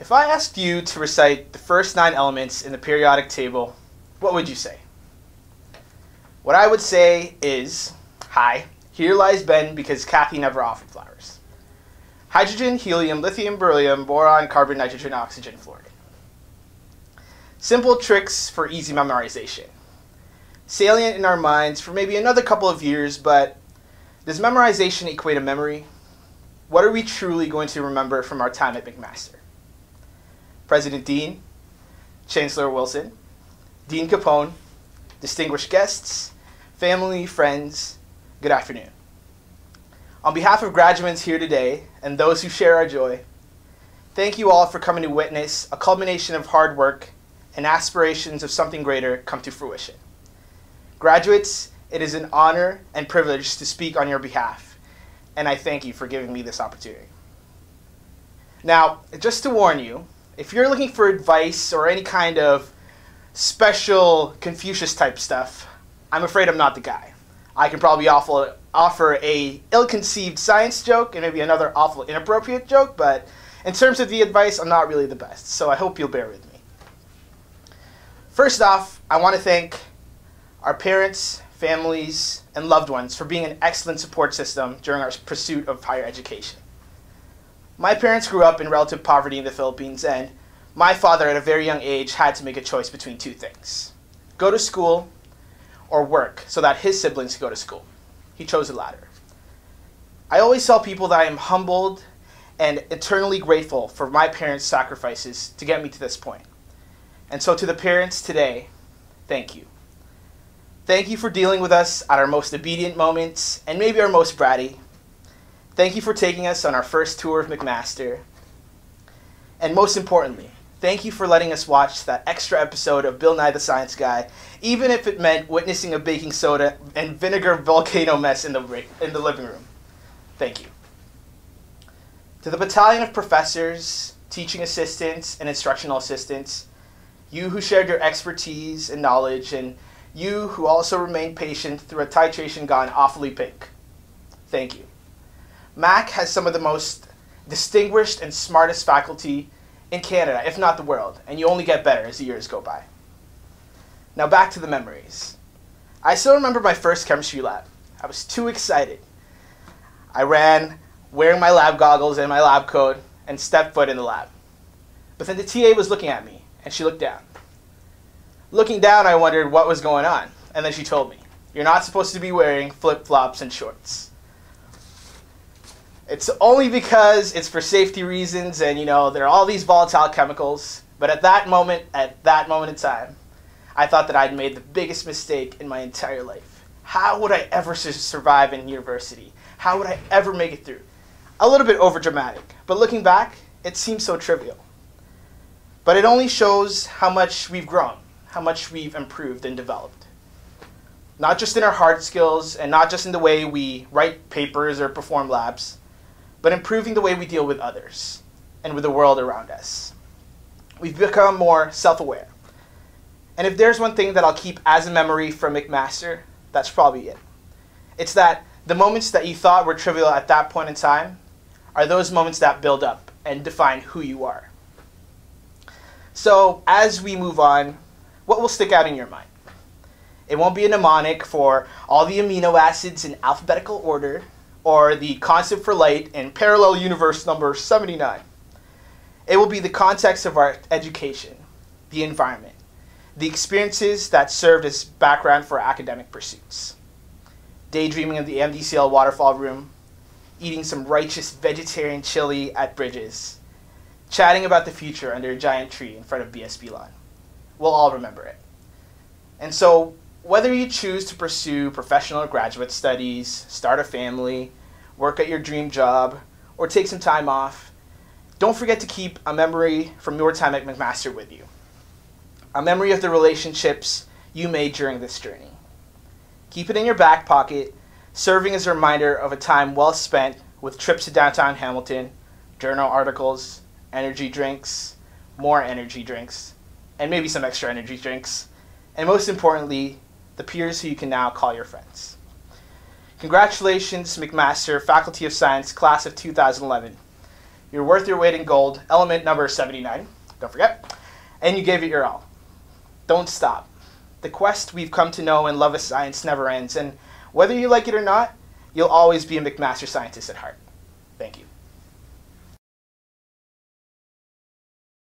If I asked you to recite the first 9 elements in the periodic table, what would you say? What I would say is, hi, here lies Ben because Kathy never offered flowers. Hydrogen, helium, lithium, beryllium, boron, carbon, nitrogen, oxygen, fluorine. Simple tricks for easy memorization. Salient in our minds for maybe another couple of years, but does memorization equate to memory? What are we truly going to remember from our time at McMaster? President Dean, Chancellor Wilson, Dean Capone, distinguished guests, family, friends, good afternoon. On behalf of graduates here today and those who share our joy, thank you all for coming to witness a culmination of hard work and aspirations of something greater come to fruition. Graduates, it is an honor and privilege to speak on your behalf, and I thank you for giving me this opportunity. Now, just to warn you, if you're looking for advice or any kind of special Confucius-type stuff, I'm afraid I'm not the guy. I can probably offer a ill-conceived science joke and maybe another awful inappropriate joke, but in terms of the advice, I'm not really the best, so I hope you'll bear with me. First off, I want to thank our parents, families, and loved ones for being an excellent support system during our pursuit of higher education. My parents grew up in relative poverty in the Philippines, and my father at a very young age had to make a choice between two things: go to school or work so that his siblings could go to school. He chose the latter. I always tell people that I am humbled and eternally grateful for my parents' sacrifices to get me to this point. And so to the parents today, thank you. Thank you for dealing with us at our most obedient moments and maybe our most bratty. Thank you for taking us on our first tour of McMaster. And most importantly, thank you for letting us watch that extra episode of Bill Nye the Science Guy, even if it meant witnessing a baking soda and vinegar volcano mess in the living room. Thank you. To the battalion of professors, teaching assistants, and instructional assistants, you who shared your expertise and knowledge, and you who also remained patient through a titration gone awfully pink, thank you. MAC has some of the most distinguished and smartest faculty in Canada, if not the world, and you only get better as the years go by. Now back to the memories. I still remember my first chemistry lab. I was too excited. I ran wearing my lab goggles and my lab coat and stepped foot in the lab. But then the TA was looking at me, and she looked down. Looking down, I wondered what was going on, and then she told me, "You're not supposed to be wearing flip-flops and shorts. It's only because it's for safety reasons, and, you know, there are all these volatile chemicals." But at that moment in time, I thought that I'd made the biggest mistake in my entire life. How would I ever survive in university? How would I ever make it through? A little bit overdramatic, but looking back, it seems so trivial. But it only shows how much we've grown, how much we've improved and developed. Not just in our hard skills, and not just in the way we write papers or perform labs, but improving the way we deal with others and with the world around us. We've become more self-aware. And if there's one thing that I'll keep as a memory from McMaster, that's probably it. It's that the moments that you thought were trivial at that point in time are those moments that build up and define who you are. So as we move on, what will stick out in your mind? It won't be a mnemonic for all the amino acids in alphabetical order, or the concept for light in parallel universe number 79. It will be the context of our education, the environment, the experiences that served as background for academic pursuits. Daydreaming of the MDCL waterfall room, eating some righteous vegetarian chili at Bridges, chatting about the future under a giant tree in front of BSB lawn. We'll all remember it. And so, whether you choose to pursue professional or graduate studies, start a family, work at your dream job, or take some time off, don't forget to keep a memory from your time at McMaster with you. A memory of the relationships you made during this journey. Keep it in your back pocket, serving as a reminder of a time well spent with trips to downtown Hamilton, journal articles, energy drinks, more energy drinks, and maybe some extra energy drinks, and most importantly, the peers who you can now call your friends. Congratulations, McMaster Faculty of Science Class of 2011. You're worth your weight in gold, element number 79, don't forget, and you gave it your all. Don't stop. The quest we've come to know and love as science never ends, and whether you like it or not, you'll always be a McMaster scientist at heart. Thank you.